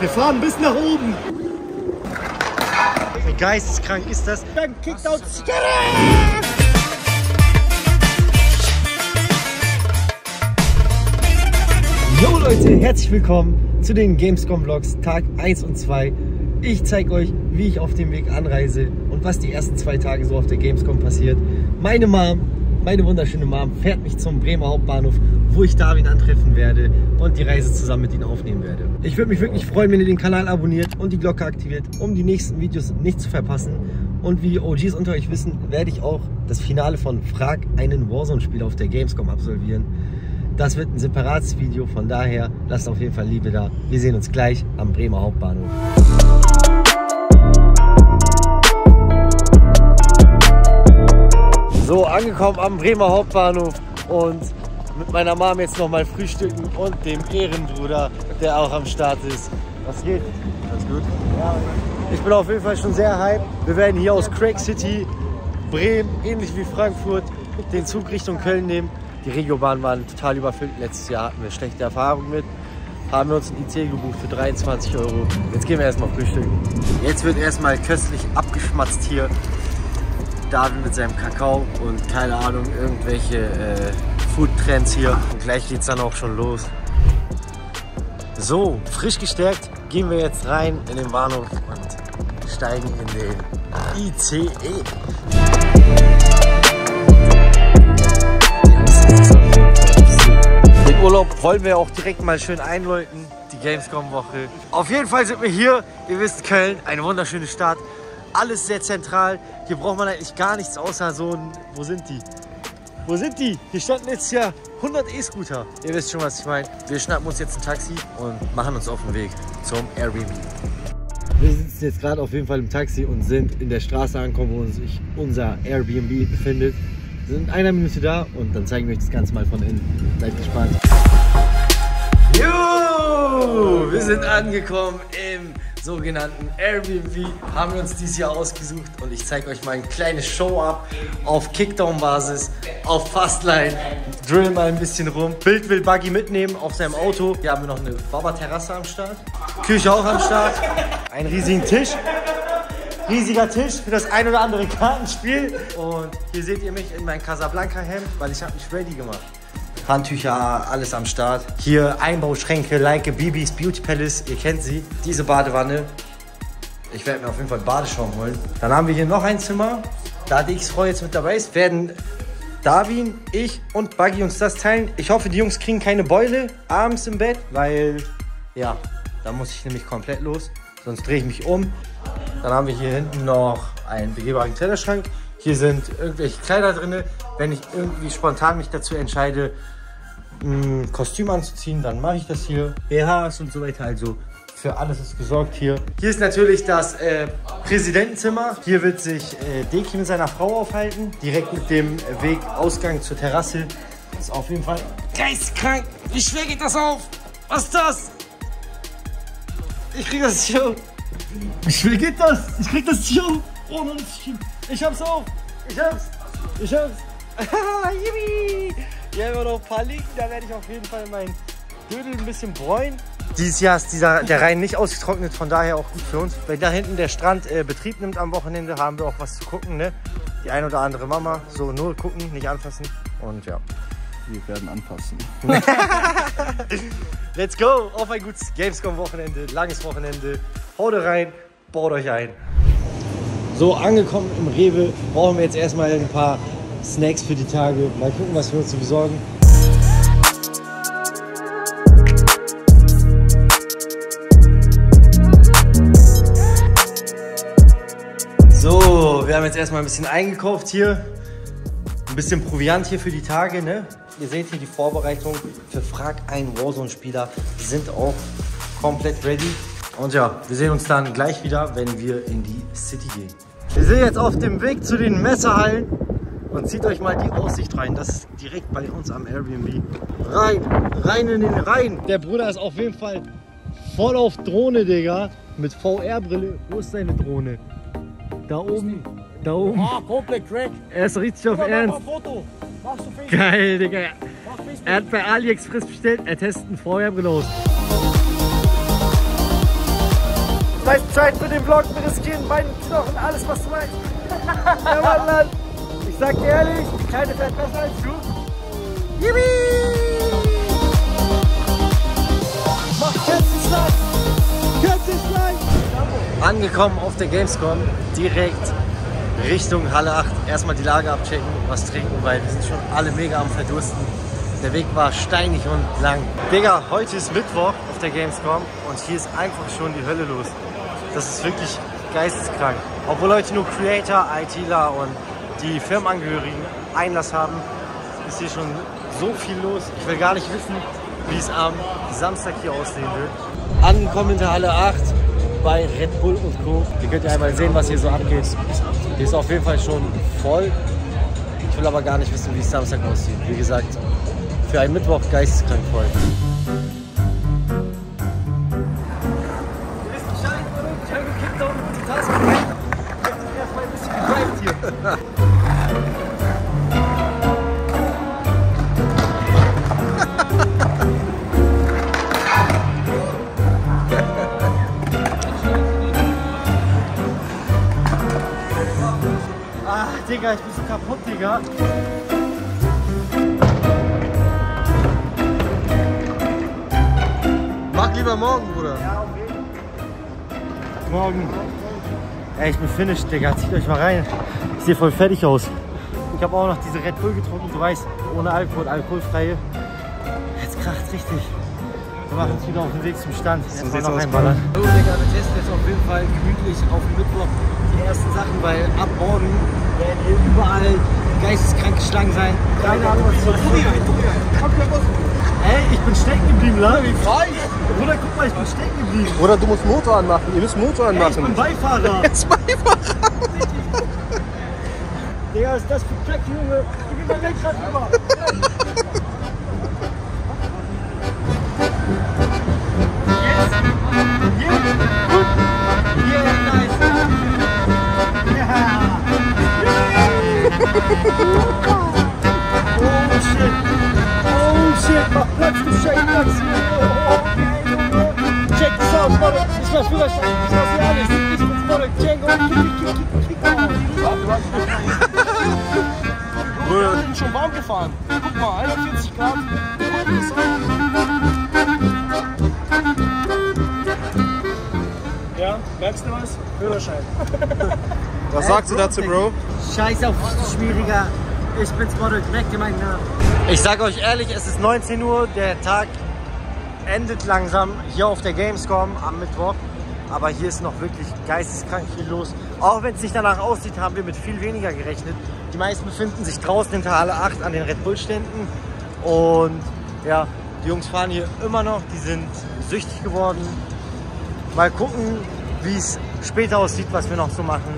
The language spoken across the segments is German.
Wir fahren bis nach oben. Wie geisteskrank ist das? Dann kickt uns. Yo Leute, herzlich willkommen zu den Gamescom Vlogs Tag 1 und 2. Ich zeige euch, wie ich auf dem Weg anreise und was die ersten 2 Tage so auf der Gamescom passiert. Meine Mom, meine wunderschöne Mom, fährt mich zum Bremer Hauptbahnhof, wo ich Darwin antreffen werde und die Reise zusammen mit ihnen aufnehmen werde. Ich würde mich wirklich freuen, wenn ihr den Kanal abonniert und die Glocke aktiviert, um die nächsten Videos nicht zu verpassen. Und wie OGs unter euch wissen, werde ich auch das Finale von Frag einen Warzone-Spieler auf der Gamescom absolvieren. Das wird ein separates Video, von daher lasst auf jeden Fall Liebe da. Wir sehen uns gleich am Bremer Hauptbahnhof. So, angekommen am Bremer Hauptbahnhof und mit meiner Mom jetzt nochmal frühstücken und dem Ehrenbruder, der auch am Start ist. Was geht? Alles gut? Ja, ich bin auf jeden Fall schon sehr hyped. Wir werden hier aus Craig City, Bremen, ähnlich wie Frankfurt, den Zug Richtung Köln nehmen. Die Regiobahnen waren total überfüllt. Letztes Jahr hatten wir schlechte Erfahrungen mit. Haben wir uns ein IC gebucht für 23 Euro. Jetzt gehen wir erstmal frühstücken. Jetzt wird erstmal köstlich abgeschmatzt hier. David mit seinem Kakao und keine Ahnung, irgendwelche Food-Trends hier. Und gleich geht's dann auch schon los. So, frisch gestärkt gehen wir jetzt rein in den Bahnhof und steigen in den ICE. Urlaub wollen wir auch direkt mal schön einläuten, die Gamescom-Woche. Auf jeden Fall sind wir hier, ihr wisst, Köln, eine wunderschöne Stadt, alles sehr zentral. Hier braucht man eigentlich gar nichts außer so ein, wo sind die? Wo sind die? Hier standen letztes Jahr 100 E-Scooter. Ihr wisst schon, was ich meine. Wir schnappen uns jetzt ein Taxi und machen uns auf den Weg zum Airbnb. Wir sitzen jetzt gerade auf jeden Fall im Taxi und sind in der Straße angekommen, wo sich unser Airbnb befindet. Wir sind in einer Minute da und dann zeigen wir euch das Ganze mal von innen. Seid gespannt. Jo, wir sind angekommen im sogenannten Airbnb. Haben wir uns dieses Jahr ausgesucht und ich zeige euch mal ein kleines Show-Up auf Kickdown-Basis, auf Fastline. Drill mal ein bisschen rum. Bild will Buggy mitnehmen auf seinem Auto. Hier haben wir noch eine Baba-Terrasse am Start. Küche auch am Start. Einen riesigen Tisch. Riesiger Tisch für das ein oder andere Kartenspiel. Und hier seht ihr mich in meinem Casablanca-Hemd, weil ich habe mich ready gemacht. Handtücher, alles am Start. Hier Einbauschränke, Leike Bibis, Beauty Palace, ihr kennt sie. Diese Badewanne, ich werde mir auf jeden Fall Badeschaum holen. Dann haben wir hier noch ein Zimmer. Da die X-Frau jetzt mit dabei ist, werden Darwin, ich und Buggy uns das teilen. Ich hoffe, die Jungs kriegen keine Beule abends im Bett, weil, ja, da muss ich nämlich komplett los. Sonst drehe ich mich um. Dann haben wir hier hinten noch einen begehbaren Kleiderschrank. Hier sind irgendwelche Kleider drin. Wenn ich irgendwie spontan mich dazu entscheide, ein Kostüm anzuziehen, dann mache ich das hier. BHs und so weiter. Also für alles ist gesorgt hier. Hier ist natürlich das Präsidentenzimmer. Hier wird sich Deki mit seiner Frau aufhalten. Direkt mit dem Wegausgang zur Terrasse. Das ist auf jeden Fall geistkrank. Wie schwer geht das auf? Was ist das? Ich krieg das nicht auf. Wie geht das? Ich krieg das nicht auf. Oh Mann, ich hab's auf. Ich hab's. Yippie. Hier haben wir noch ein paar Liegen. Da werde ich auf jeden Fall meinen Dödel ein bisschen bräunen. Dieses Jahr ist der Rhein nicht ausgetrocknet, von daher auch gut für uns. Weil da hinten der Strand Betrieb nimmt am Wochenende, haben wir auch was zu gucken. Ne? Die ein oder andere Mama. So, nur gucken, nicht anfassen. Und ja. Wir werden anpassen. Let's go! Auf ein gutes Gamescom-Wochenende, langes Wochenende. Haut rein, baut euch ein. So, angekommen im Rewe, brauchen wir jetzt erstmal ein paar Snacks für die Tage. Mal gucken, was wir uns besorgen. So, wir haben jetzt erstmal ein bisschen eingekauft hier. Ein bisschen Proviant hier für die Tage, ne? Ihr seht hier, die Vorbereitungen für Frag einen Warzone-Spieler sind auch komplett ready. Und ja, wir sehen uns dann gleich wieder, wenn wir in die City gehen. Wir sind jetzt auf dem Weg zu den Messerhallen und zieht euch mal die Aussicht rein. Das ist direkt bei uns am Airbnb. Rein, rein in den Rhein. Der Bruder ist auf jeden Fall voll auf Drohne, Digga. Mit VR-Brille. Wo ist seine Drohne? Da oben. Da oben. Ah, komplett Craig. Er ist richtig auf Ernst. Machst du Facebook? Geil, Digga. Er hat bei AliExpress bestellt, er testet einen VR-Brille aus. weißt Bescheid mit dem Vlog, mit riskieren Beinen, Knochen, alles was du weißt. Ja, Mann, Mann. Ich sag dir ehrlich, die Kleine fährt besser als du. Yippie! Mach Kerzenschlag! Kerzenschlag! Angekommen auf der Gamescom, direkt Richtung Halle 8. Erstmal die Lage abchecken, was trinken, weil wir sind schon alle mega am Verdursten. Der Weg war steinig und lang. Digga, heute ist Mittwoch auf der Gamescom und hier ist einfach schon die Hölle los. Das ist wirklich geisteskrank. Obwohl heute nur Creator, ITler und die Firmenangehörigen Einlass haben, ist hier schon so viel los. Ich will gar nicht wissen, wie es am Samstag hier aussehen wird. Ankommen in der Halle 8 bei Red Bull und Co. Ihr könnt ja einmal sehen, was hier so abgeht. Hier ist auf jeden Fall schon voll. Ich will aber gar nicht wissen, wie es Samstag aussieht. Wie gesagt, für einen Mittwoch geisteskrank voll. Ah, Digga, ich bin so kaputt, Digga. Mach lieber morgen, Bruder. Ja, okay. Morgen. Ey, ich bin finished, Digga. Zieht euch mal rein. Ich sehe voll fertig aus. Ich habe auch noch diese Red Bull getrunken, du weißt, ohne Alkohol, alkoholfreie. Jetzt kracht's richtig. Wir machen uns wieder auf den Weg zum Stand. Jetzt mal noch reinballern. Hallo, Digga, wir testen jetzt auf jeden Fall gemütlich auf Mittwoch die ersten Sachen, weil ab morgen werden hier überall geisteskranke Schlangen sein. Keine Ahnung, was soll ich Ey, ich bin stecken geblieben, Leute. Wie frei? Bruder, guck mal, ich bin stecken geblieben. Bruder, du musst Motor anmachen. Ihr müsst Motor anmachen. Ey, ich bin Beifahrer. Er ist Beifahrer. Digga, ist das für Dreck, Junge? Gib mir mein Lenkrad rüber. Wir sind schon warm gefahren. Guck mal, 41 Grad. Guck dir das an. Ja, merkst du was? Führerschein. Was sagst du dazu, Bro? Scheiß auf schwieriger. Ich bin's Model Craig, mein Name. Ich sag euch ehrlich, es ist 19 Uhr. Der Tag endet langsam hier auf der Gamescom am Mittwoch. Aber hier ist noch wirklich geisteskrank viel los. Auch wenn es nicht danach aussieht, haben wir mit viel weniger gerechnet. Die meisten befinden sich draußen hinter Halle 8 an den Red Bull Ständen. Und ja, die Jungs fahren hier immer noch. Die sind süchtig geworden. Mal gucken, wie es später aussieht, was wir noch so machen.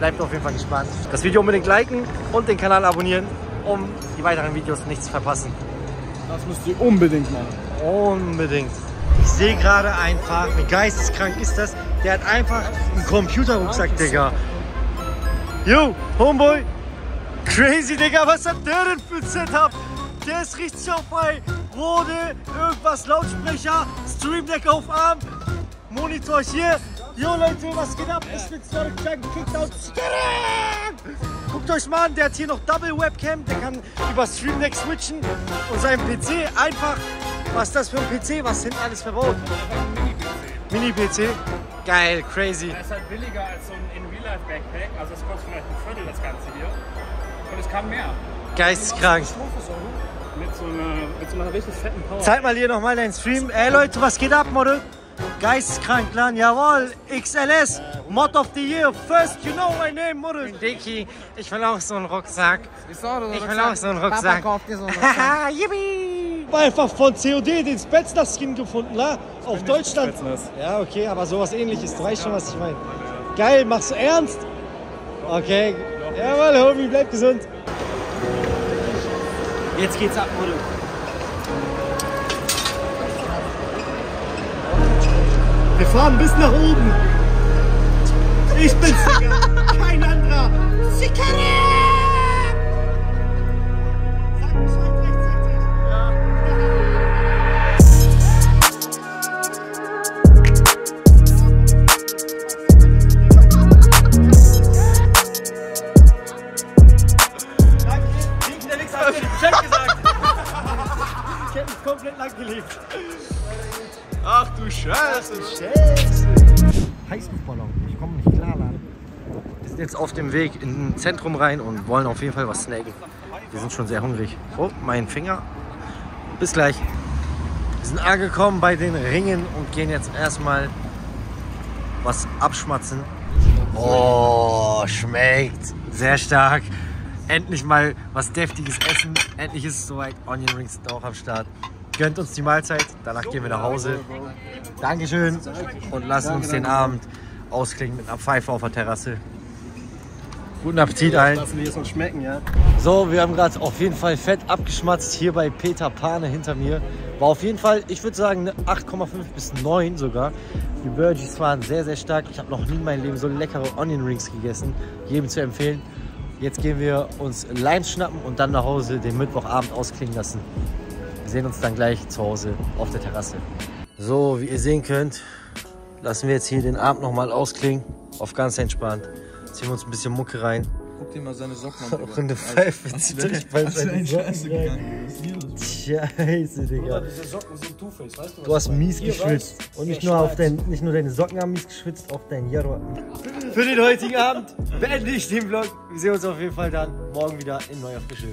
Bleibt auf jeden Fall gespannt. Das Video unbedingt liken und den Kanal abonnieren, um die weiteren Videos nicht zu verpassen. Das müsst ihr unbedingt machen. Unbedingt. Ich sehe gerade einfach, wie geisteskrank ist das. Der hat einfach einen Computerrucksack, Digga. Yo, Homeboy. Crazy, Digga, was hat der denn für ein Setup? Der ist richtig auf bei Rode, irgendwas, Lautsprecher, Stream Deck auf Arm, Monitor hier. Jo, Leute, was geht ab? Ich bin Sonic Jack, kickt out. Guckt euch mal an, der hat hier noch Double Webcam, der kann über Stream Deck switchen und seinen PC einfach. Was ist das für ein PC? Was sind alles verbaut? Mini-PC. Geil, crazy. Er ist halt billiger als so ein In-Real-Life-Backpack. Also es kostet vielleicht ein Viertel das Ganze hier. Und es kann mehr. Geisteskrank. Mit so einer richtig fetten Power. Zeig mal hier nochmal deinen Stream. Ey Leute, was geht ab, Model? Geisteskrank, Lan. Jawohl. XLS. Mod of the Year. First, you know my name, Model. Ich bin Deki. Ich will auch so einen Rucksack. Ich will auch so einen Rucksack. Papa kauft dir so einen Rucksack. Haha, yippie. Einfach von COD den Spätzler-Skin gefunden, la? Auf Deutschland. Ja, okay, aber sowas ähnliches. Du weißt schon, was ich meine. Geil, machst du ernst? Okay. Jawohl, Homie, bleib gesund. Jetzt geht's ab, Bruder. Wir fahren bis nach oben. Ich bin's, Digga. Kein anderer. Sikari! Heißluftballon, ich komme nicht klar an. Wir sind jetzt auf dem Weg in ein Zentrum rein und wollen auf jeden Fall was snacken. Wir sind schon sehr hungrig. Oh, mein Finger. Bis gleich. Wir sind angekommen bei den Ringen und gehen jetzt erstmal was abschmatzen. Oh, schmeckt sehr stark. Endlich mal was deftiges essen. Endlich ist es soweit. Onion Rings sind auch am Start. Gönnt uns die Mahlzeit, danach gehen wir nach Hause. Dankeschön und lassen uns den Abend ausklingen mit einer Pfeife auf der Terrasse. Guten Appetit allen. So, wir haben gerade auf jeden Fall fett abgeschmatzt hier bei Peter Pane hinter mir. War auf jeden Fall, ich würde sagen, 8,5 bis 9 sogar. Die Burgies waren sehr, sehr stark. Ich habe noch nie in meinem Leben so leckere Onion Rings gegessen. Jedem zu empfehlen. Jetzt gehen wir uns Limes schnappen und dann nach Hause den Mittwochabend ausklingen lassen. Wir sehen uns dann gleich zu Hause auf der Terrasse. So, wie ihr sehen könnt, lassen wir jetzt hier den Abend nochmal ausklingen. Auf ganz entspannt. Ziehen wir uns ein bisschen Mucke rein. Guck dir mal seine Socken an. Auch in der Pfeife zieht euch bei seinen Socken rein. Scheiße, Digga. Du hast mies geschwitzt. Und nicht nur deine Socken haben mies geschwitzt, auch dein Jaro. Für den heutigen Abend beende ich den Vlog. Wir sehen uns auf jeden Fall dann morgen wieder in neuer Frische.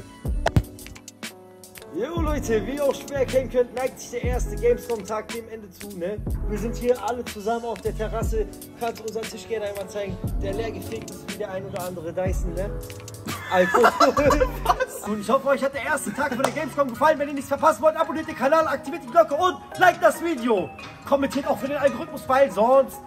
Jo Leute, wie ihr auch schwer erkennen könnt, neigt sich der erste Gamescom-Tag dem Ende zu, ne? Wir sind hier alle zusammen auf der Terrasse. Kannst du unseren Tisch gerne einmal zeigen. Der leer gefegt ist wie der ein oder andere Dyson, ne? Alkohol. Und ich hoffe, euch hat der erste Tag von der Gamescom gefallen. Wenn ihr nichts verpassen wollt, abonniert den Kanal, aktiviert die Glocke und liked das Video. Kommentiert auch für den Algorithmus, weil sonst